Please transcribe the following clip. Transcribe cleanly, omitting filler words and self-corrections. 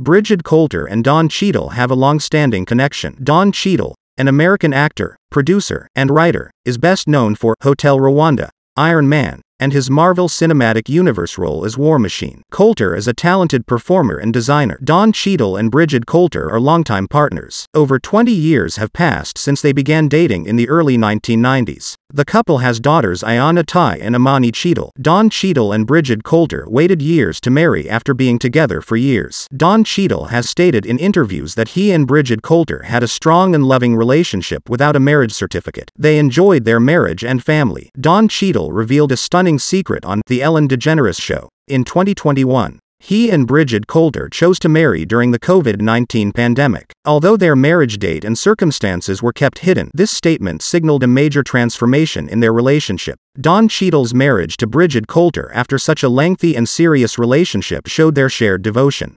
Bridgid Coulter and Don Cheadle have a long-standing connection. Don Cheadle, an American actor, producer, and writer, is best known for Hotel Rwanda, Iron Man, and his Marvel Cinematic Universe role as War Machine. Coulter is a talented performer and designer. Don Cheadle and Bridgid Coulter are longtime partners. Over 20 years have passed since they began dating in the early 1990s. The couple has daughters Ayana Tai and Amani Cheadle. Don Cheadle and Bridgid Coulter waited years to marry after being together for years. Don Cheadle has stated in interviews that he and Bridgid Coulter had a strong and loving relationship without a marriage certificate. They enjoyed their marriage and family. Don Cheadle revealed a stunning secret on The Ellen DeGeneres Show. In 2021, he and Bridgid Coulter chose to marry during the COVID-19 pandemic. Although their marriage date and circumstances were kept hidden, this statement signaled a major transformation in their relationship. Don Cheadle's marriage to Bridgid Coulter after such a lengthy and serious relationship showed their shared devotion.